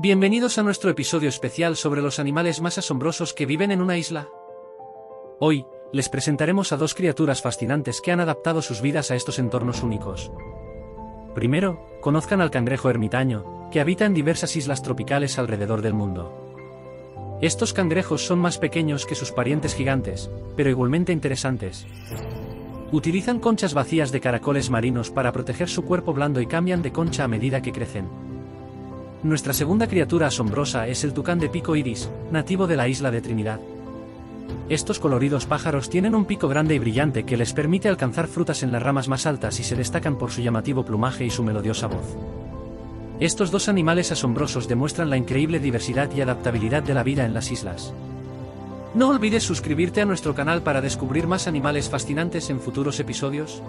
Bienvenidos a nuestro episodio especial sobre los animales más asombrosos que viven en una isla. Hoy, les presentaremos a dos criaturas fascinantes que han adaptado sus vidas a estos entornos únicos. Primero, conozcan al cangrejo ermitaño, que habita en diversas islas tropicales alrededor del mundo. Estos cangrejos son más pequeños que sus parientes gigantes, pero igualmente interesantes. Utilizan conchas vacías de caracoles marinos para proteger su cuerpo blando y cambian de concha a medida que crecen. Nuestra segunda criatura asombrosa es el tucán de pico iris, nativo de la isla de Trinidad. Estos coloridos pájaros tienen un pico grande y brillante que les permite alcanzar frutas en las ramas más altas y se destacan por su llamativo plumaje y su melodiosa voz. Estos dos animales asombrosos demuestran la increíble diversidad y adaptabilidad de la vida en las islas. No olvides suscribirte a nuestro canal para descubrir más animales fascinantes en futuros episodios.